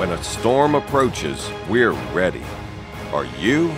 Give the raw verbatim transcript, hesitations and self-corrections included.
When a storm approaches, we're ready. Are you?